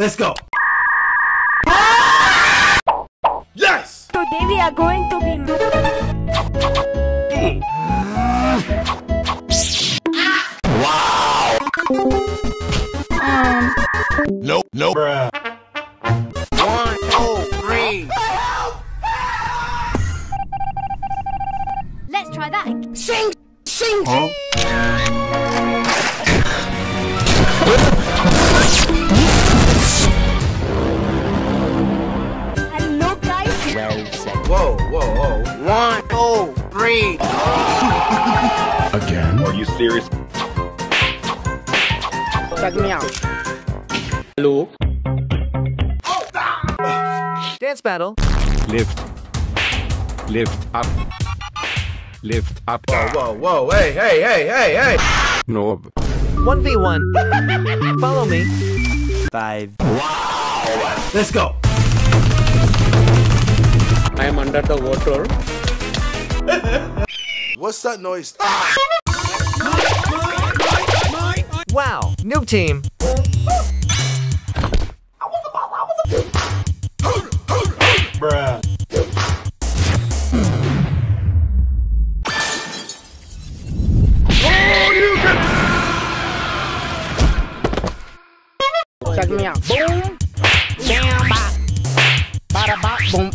Let's go. Yes! Today we are going to be... Wow! Nope, nope. Bruh. 1, 2, 3. Let's try that. Sing! Sing! Whoa, whoa, whoa. 1, 2, 3. Again? Are you serious? Check me out. Hello? Oh, ah. Dance battle. Lift. Lift up. Lift up. Whoa, whoa, whoa. Hey, hey, hey, hey, hey. No. 1v1. Follow me. 5. Wow. Let's go. I am under the water. What's that noise? Ah! Wow, noob team. Bruh. Oh, you can... Check me out. Boom. Down, bop. Bada, bop, boom.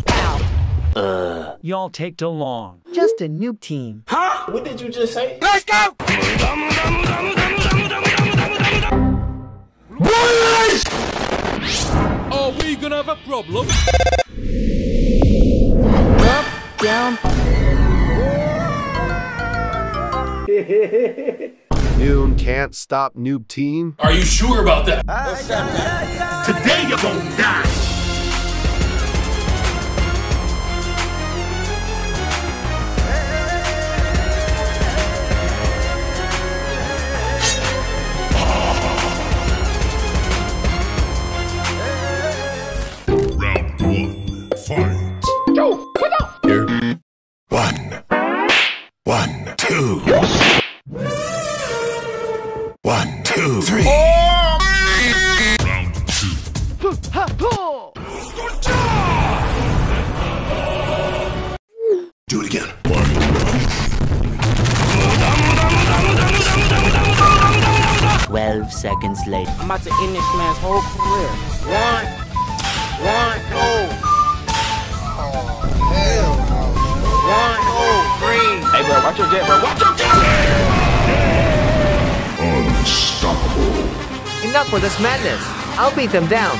Y'all take too long. Just a noob team. Huh? What did you just say? Let's go! Boys! Are we gonna have a problem? Up, down. Noon can't stop noob team. Are you sure about that? What's that? Today you're gonna die. Do it again. One. 12 seconds later. I'm about to end this man's whole career. 1, 1, 0. Oh, hell no. 1, 2, 3. Hey, bro, watch your jet, bro. Watch your jet. Unstoppable. Enough with this madness. I'll beat them down.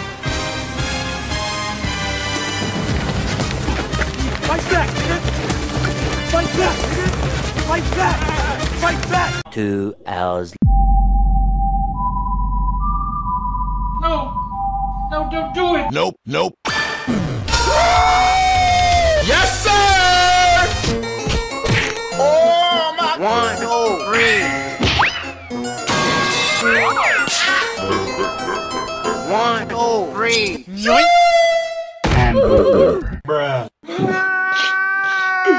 Fight back, nigga! Fight back, nigga! Fight back! Fight back! 2 hours. No! No, don't do it! Nope, nope. Yes, sir! Oh, my... 1, 2, 3. 1, 2, 3. Yoink! And... Bruh. I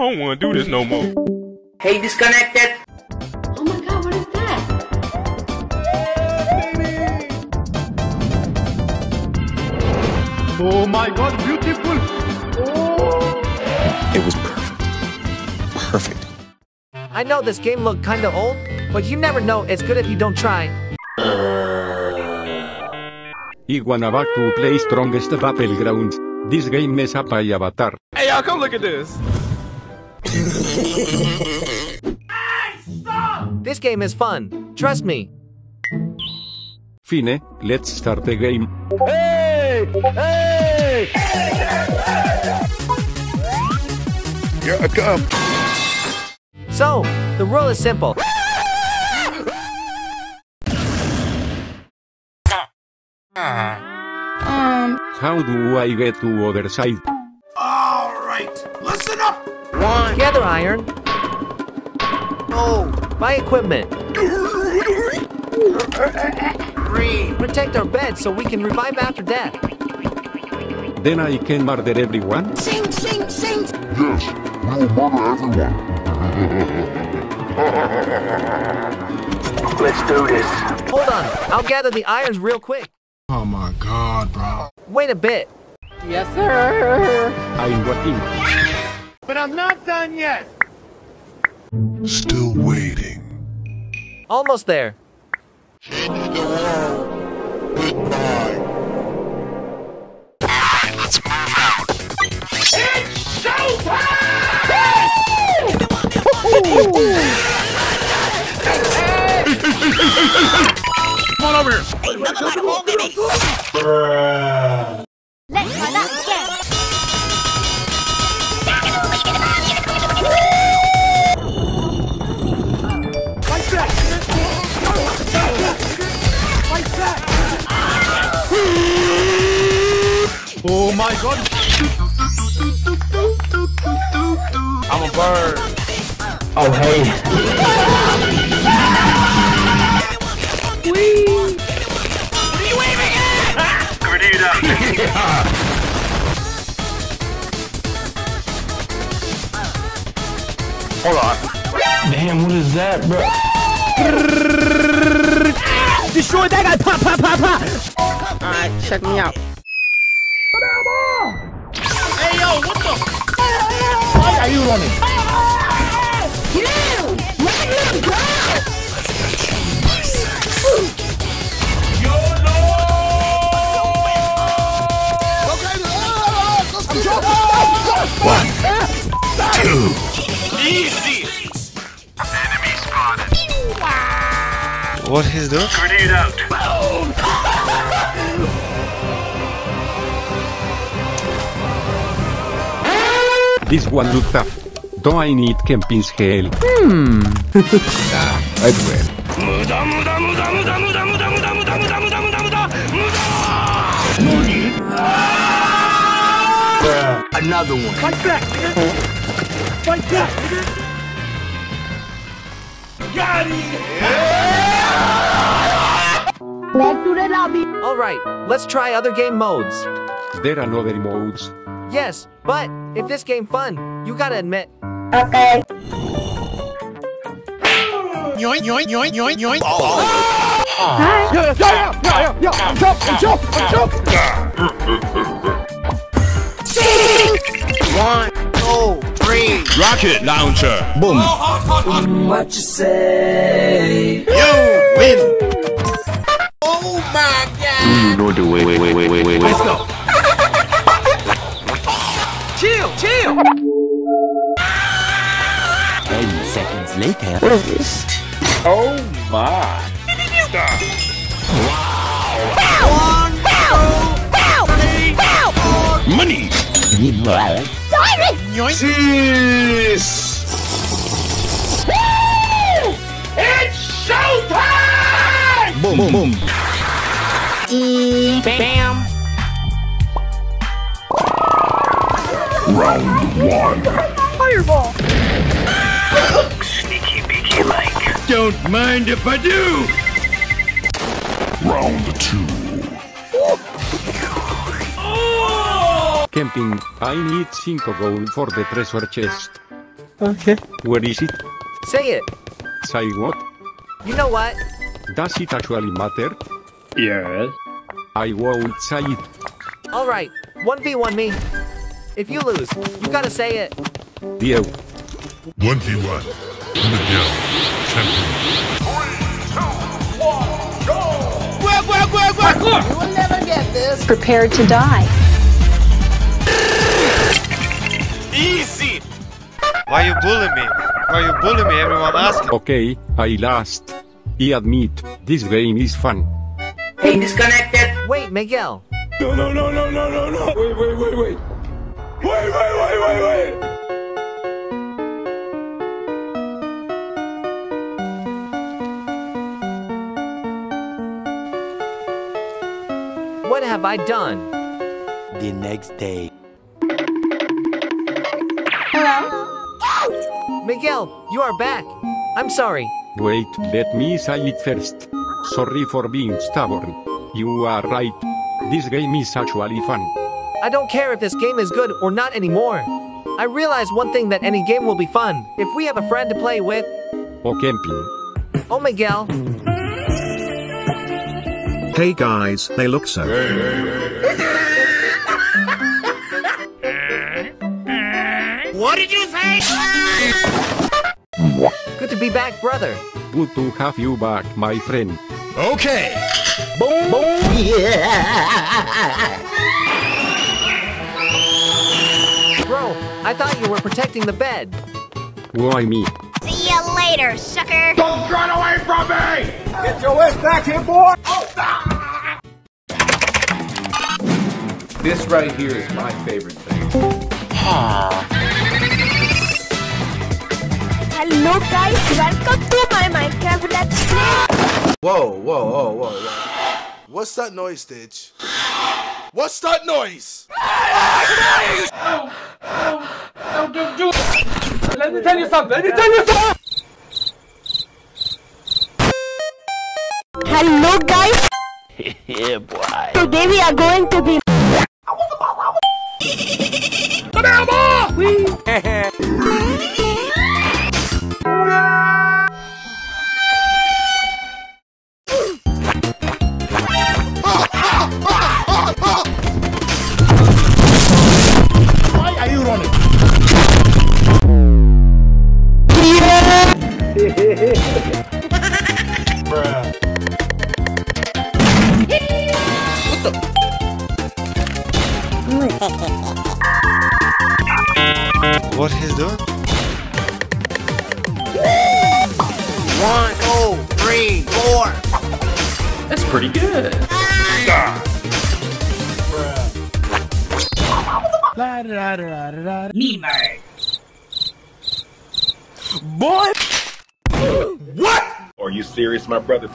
don't want to do this no more. Hey, disconnect it. Oh my god, what is that? Yeah, baby. Oh my god, beautiful. Oh. It was perfect. Perfect. I know this game looked kind of old, but you never know. It's good if you don't try. Iguanabatu play Strongest Battlegrounds. This game mess up my avatar. Hey y'all, come look at this. Hey, stop! This game is fun. Trust me. Fine, let's start the game. Hey! Hey! Yeah, I come. So, the rule is simple. How do I get to other side? Alright, listen up! Gather iron. Oh, my equipment. 3. Protect our bed so we can revive after death. Then I can murder everyone. Sing, sing, sing. Yes, we'll murder everyone. Let's do this. Hold on, I'll gather the irons real quick. Oh my god, bro. Wait a bit. Yes, sir. I'm working. But I'm not done yet. Still waiting. Almost there. Change the world. Goodbye. Alright, let's move out. It's showtime! Come on over here! Hey, let's try that again! Like that! Like that! Oh my god! I'm a bird! Oh hey! Whee! Hold on. Damn, what is that, bro? Destroy that guy! Pop, pop, pop, pop! Alright, check me out. Hey, yo, what the? Why are you running? You! Let him go! YOLO! 1, 2... Easy. Enemy spotted. What is that? Grenade out. This one looked tough. Do I need Kempin's help? Hmm. Nah, I'd win. Another one. Fight back, nigga. Like that, nigga. Got it! Back to the lobby. All right, let's try other game modes. There are no other modes. Yes, but if this game fun, you gotta admit. Okay. Yoink, yoink, yoink, yoink, yoink. Oh. Hi. Yeah, yeah, yeah, yeah, yeah. Jump, jump, jump. 1, 2, 3. Rocket launcher. Boom. Oh, hot, hot, hot. What you say? You win. Oh my god. No, do wait, wait, wait, wait, wait, wait. Let's go. Chill, chill. 10 seconds later. What is this? Oh my. Wow. 1, 2, 3, 4. Money. Need more, Alex. Jeez. Woo! It's showtime! Boom, boom, boom. Bam. Round 1. Fireball. Sneaky, beaky, like. Don't mind if I do. Round 2. Kempin, I need 5 gold for the treasure chest. Okay. Where is it? Say it. Say what? You know what? Does it actually matter? Yes. I won't say it. Alright, 1v1 me. If you lose, you gotta say it. Deal. 1v1. Miguel. 3, 2, 1, go! You will never get this. Prepare to die. Easy! Why you bullying me? Why you bullying me? Everyone asking. Okay, I lost. I admit, this game is fun. Hey, disconnected. Wait, Miguel. No, no, no, no, no, no, no. Wait, wait, wait, wait. Wait, wait, wait, wait, wait. What have I done? The next day. Miguel, you are back. I'm sorry. Wait, let me say it first. Sorry for being stubborn. You are right. This game is actually fun. I don't care if this game is good or not anymore. I realize one thing, that any game will be fun if we have a friend to play with. Oh, Kempin. Oh, Miguel. Hey guys, they look so. What did you say? Good to be back, brother. Good to have you back, my friend. Okay. Boom. Boom. Yeah. Bro, I thought you were protecting the bed. Why me? See ya later, sucker. Don't run away from me! Get your ass back here, boy! Oh, ah. This right here is my favorite thing. Hello guys, welcome to my Minecraft Let's Play. Whoa, whoa, whoa, whoa, whoa. What's that noise, Stitch? What's that noise? Oh, don't do it! Let me tell you something. Hello, guys. Yeah, boy. Today we are going to be. Why are you running? What he's doing? 1, 2, 3, 4. That's pretty good. Lemur. Boy. What? Are you serious, my brother?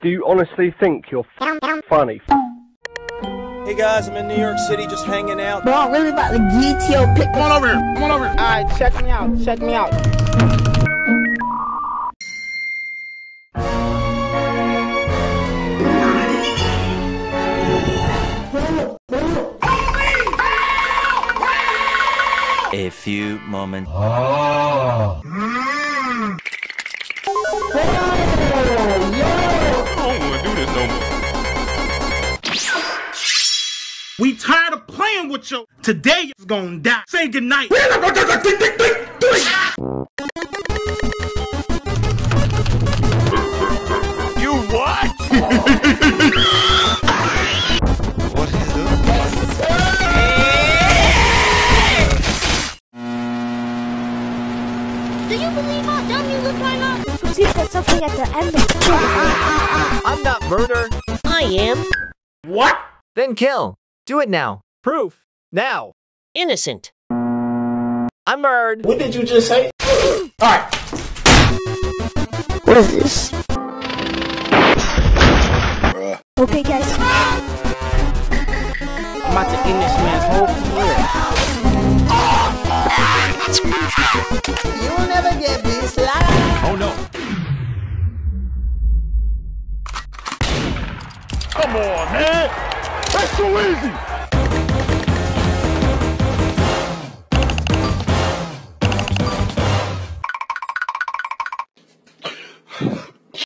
Do you honestly think you're funny? Hey guys, I'm in New York City just hanging out. Bro, I'm really about the GTO pick. Come on over here, come on over. Alright, check me out, check me out. A few moments. Oh. We tired of playing with you. Today is gonna die. Say goodnight. You what? What is this? Do you believe how dumb you look right now? Proceed to something at the end of the show. I'm not murder. I am. What? Then kill. Do it now. Proof. Now. Innocent. I'm murdered. What did you just say? Alright. What is this? Okay, guys. I'm about to end this man's whole career. You'll never get me, slide. Oh no. Come on, man. That's so easy!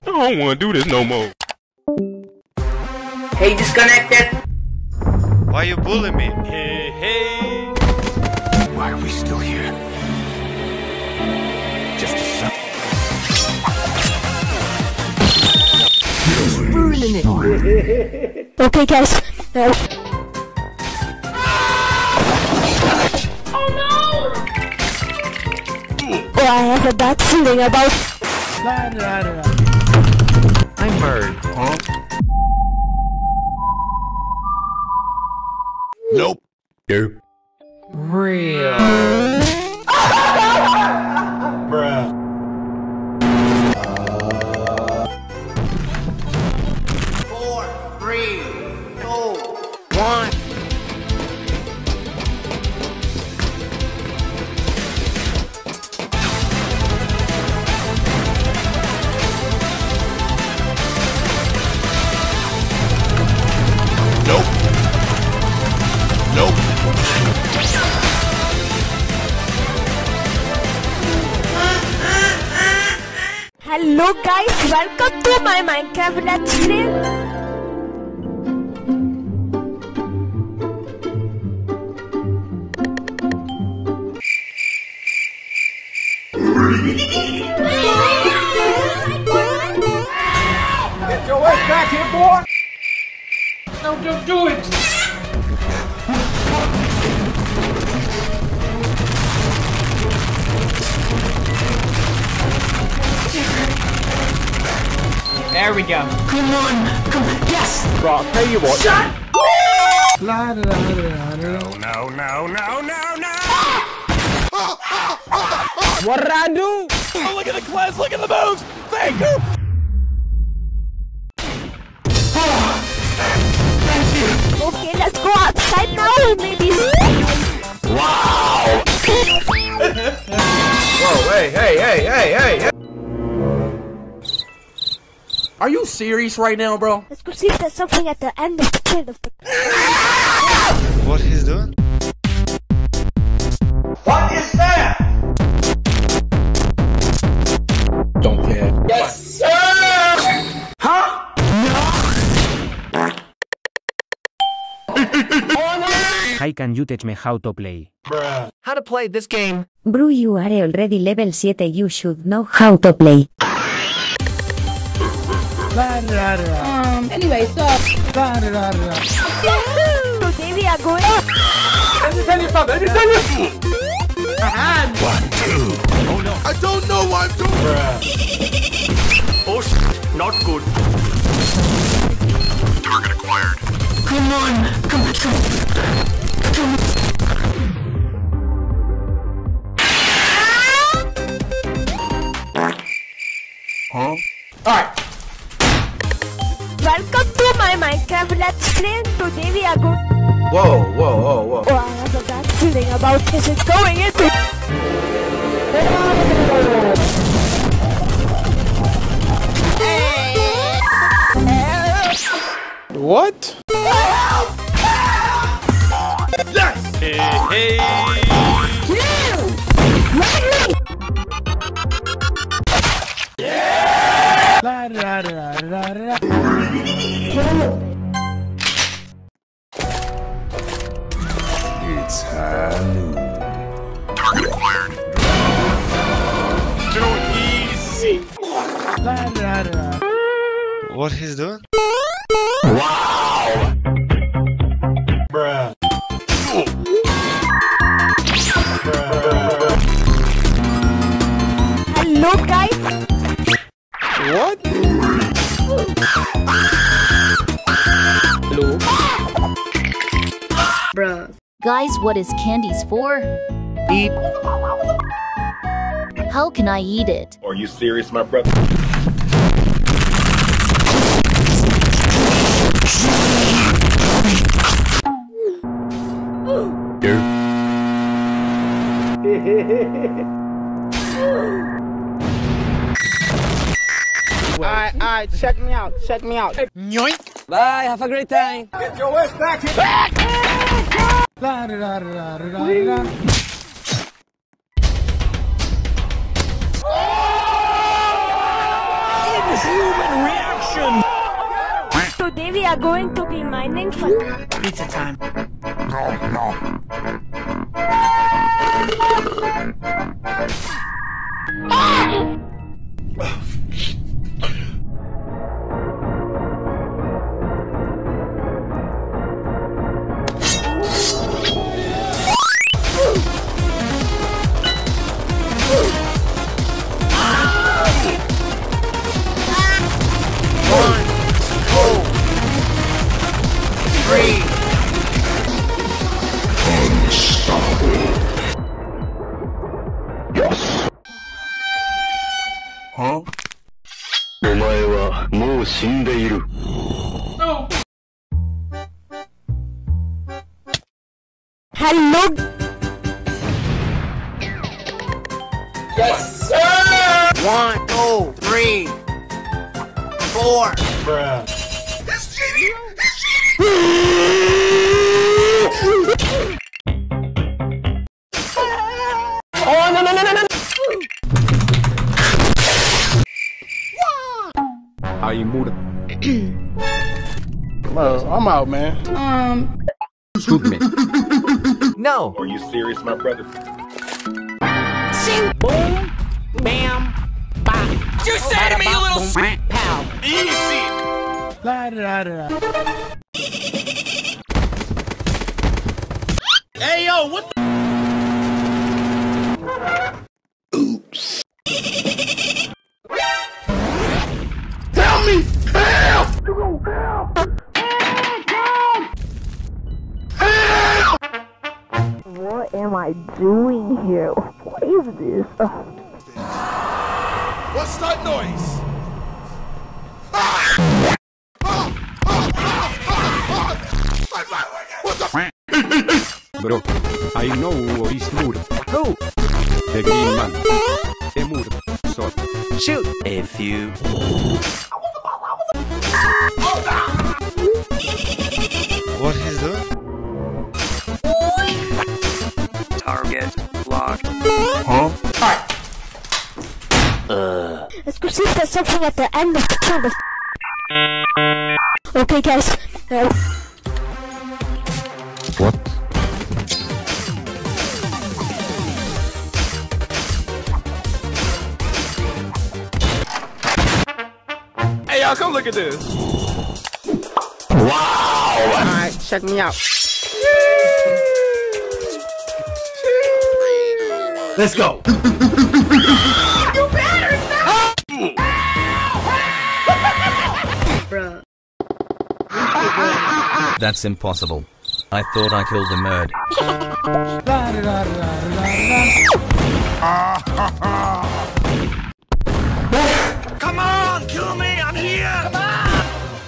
I don't want to do this no more. Hey, disconnected! Why are you bullying me? Hey, hey! Why are we still here? Just a second. Burning it! Okay, guys. No. Oh no! Oh, I have a bad feeling about. I'm hurt. Huh? Nope. Nope. Real. Bruh. Nope. Nope. Hello guys, welcome to my Minecraft Let's Play. Get your ass back here, boy! Don't do it! There we go. Come on, come on. Yes. Right, I'll tell you what. Shut up! La da da da da. No, no, no, no, no. What did I do? Oh, look at the class. Look at the moves. Thank you. Thank you. Okay, let's go outside now, maybe. Wow. Whoa! Hey! Hey! Hey! Hey! Hey! Hey. Are you serious right now, bro? Let's go see if there's something at the end of the pit of the... What he's doing? What is that? Don't care. Yes, what? Sir! Huh? No! Hi, can you teach me how to play? Bruh. How to play this game? Bro, you are already level 7, you should know how to play. Anyway, so today we are going. Let me tell you something. Let me tell you. 1, 2. Oh no! I don't know what I'm doing. Oh shit! Not good. Target acquired. Come on! Come on! Come on! Come on. Huh? All right. Welcome to my Minecraft Let's Play. Today we are going. Whoa, whoa, whoa, whoa! Oh, I have a bad feeling about this. It's going into. What? Help! Help! Yes! Hey, hey! You! Yeah! La la la la la. It's Halloween. Target acquired. Too easy. What he's doing? Wow. Bruh. Hello, guys. What? Hello. Bruh. Guys, what is candies for? Eat. How can I eat it? Are you serious, my brother? Alright, check me out, check me out. Bye, have a great time. Get your ass back here. Back! La da da da da da da. Inhuman reaction. Today we are going to be mining for pizza time. No, no. Ah! Huh? No. Hello. Yes, sir. 1, 2, 3, 4. Bruh. He's cheating. He's cheating. Oh no no no no no. I'm out, man. Shoot me. No. Are you serious, my brother? Sing. Boom. Bam. Bop. You say to me, you little pow. Easy. La da da da. Hey yo, what the? Oops. Help me! Help! Help! What am I doing here? What is this? What's that noise? Ah! Bro, I know he's mood. Who? The green man. The mood. So. Shoot. A few. What is that? Target locked. Huh? Alright. Let's go see if there's something at the end of the tunnel. Okay, guys. What? Y'all come look at this. Wow! Alright, check me out. Let's go! You better stop! Bruh. That's impossible. I thought I killed the nerd. Come on, kill me! I'm here! Come on!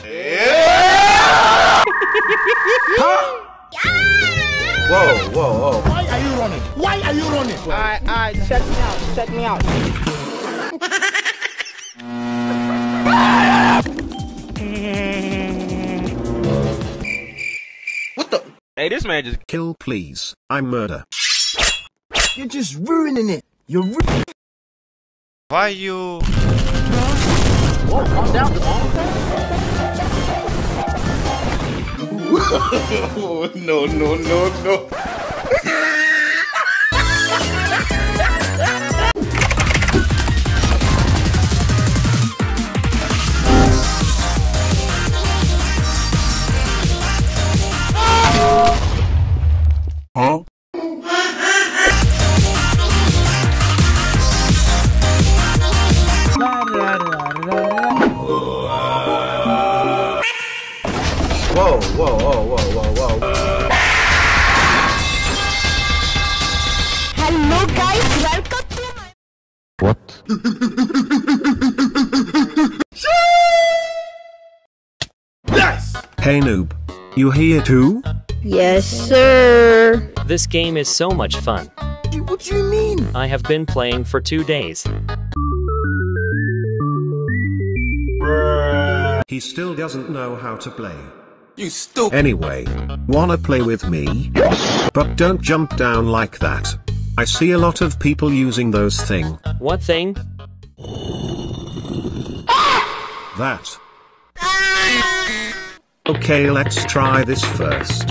Yeah! Huh? Whoa, whoa, whoa. Why are you running? Why are you running? Alright, check me out, check me out. What the? Hey, this man just- Kill, please. I'm murder. You're just ruining it. You're ruining it. Why you- Whoa, calm down. Oh, no, no, no, no. Huh? Whoa, whoa, whoa, whoa, whoa, whoa. Hello guys, welcome to my... What? Yes! Hey noob, you here too? Yes, sir. This game is so much fun. What do you mean? I have been playing for 2 days. He still doesn't know how to play. You stupid. Anyway, wanna play with me? But don't jump down like that. I see a lot of people using those thing. What thing? That. Okay, let's try this first.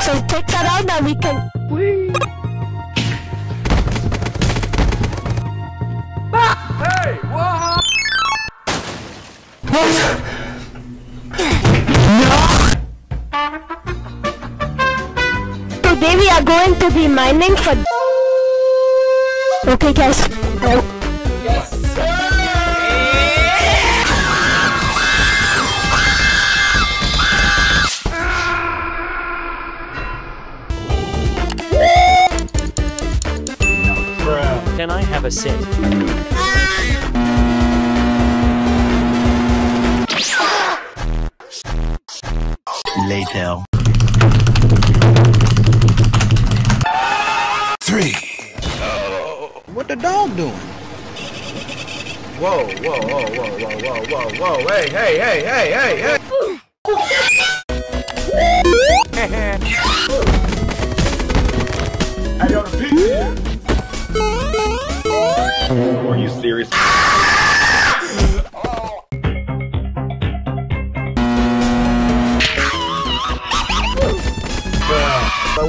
So take that out now we can... Whee! Hey! Whoa! Today we are going to be mining for... Okay guys, go. Yes sir! Can I have a sit? Later. 3. What the dog doing? Whoa, whoa, whoa, whoa, whoa, whoa, whoa, whoa, hey, hey, hey, hey, hey, hey! I got a piece. Are you serious?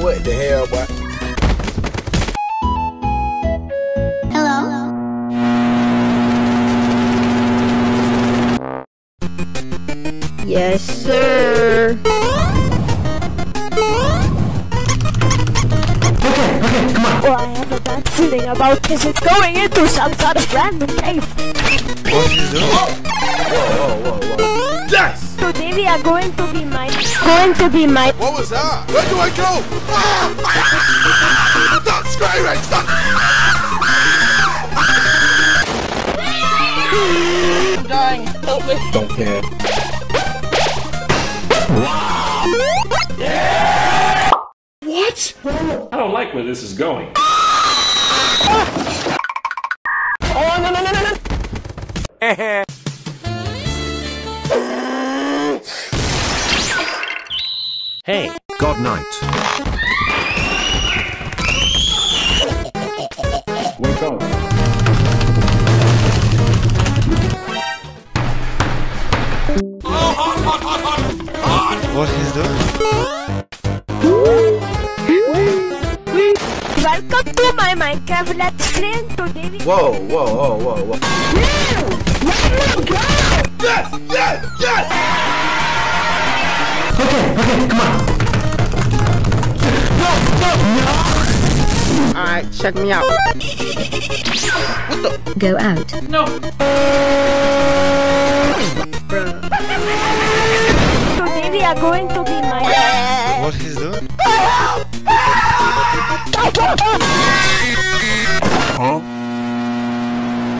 man, what the hell, boy? Hello? Yes, sir. Okay, come on. Oh, I have a bad feeling about this. It's going into some sort of random cave. What are you doing? Whoa. Yes! Today we are going to be mine. What was that? Where do I go? Ah! Stop screaming! Stop! I'm dying. Help me. Don't care. Wow. Yeah. What? I don't like where this is going. Ah! Oh no. Hey, God night. Wake up. What is this? Welcome to my Minecraft Let's Play today. Whoa. Yes! Okay, come on. No. Alright, check me out. What the? Go out. No. Bro. Today we are going to be my... What is that? Huh?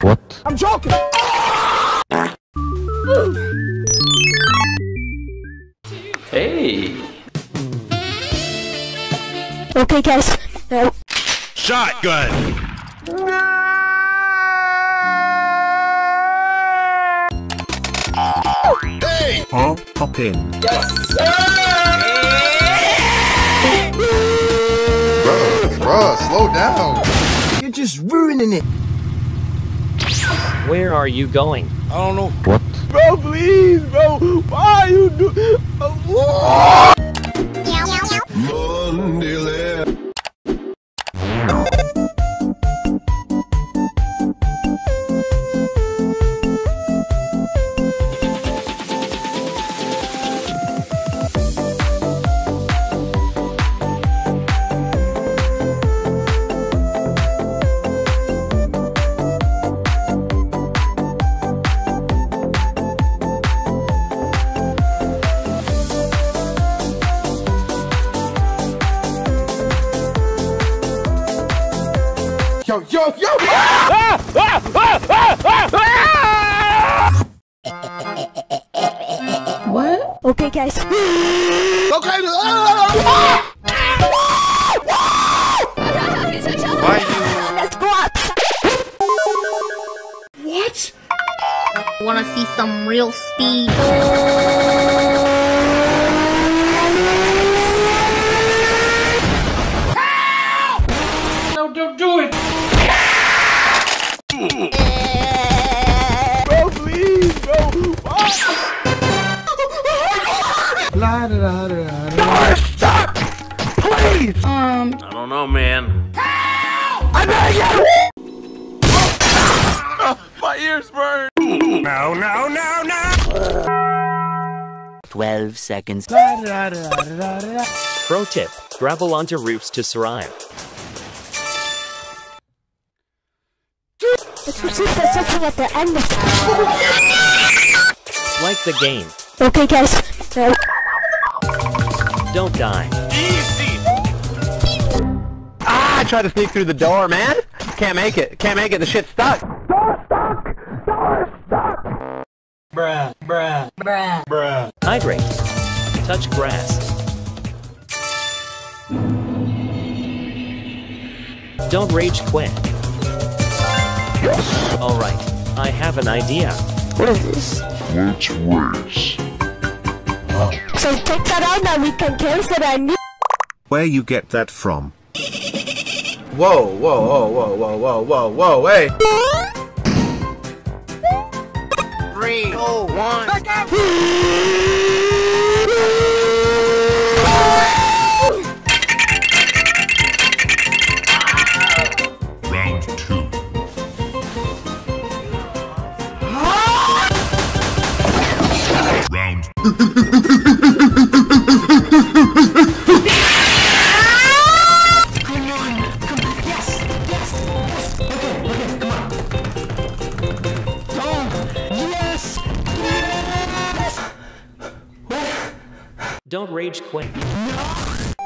What? I'm joking! Hey. Okay, guys. No. Shotgun. Hey. Oh, pop in. Yes, sir. Bro, slow down. You're just ruining it. Where are you going? I don't know. What? Bro, please, bro. Why you do? Oh. Yo! What? Okay, guys. Okay. Let's go up. What? I wanna see some real speed. No, don't do it. Bro, please, bro. No, stop! Please! I don't know, man. Help! I beg you! My ears burn! No! 12 seconds. Pro tip, gravel onto roofs to survive. At the end of like the game. Okay, guys. Don't die. Easy. I tried to sneak through the door, man. Can't make it. The shit's stuck. Door's stuck. Bruh. Hydrate. Touch grass. Don't rage quit. Alright, I have an idea. What is this? Let's race. So take that out now, we can cancel that new. Where you get that from? Whoa, hey! 3, 2, 1. Back up! don't rage quit.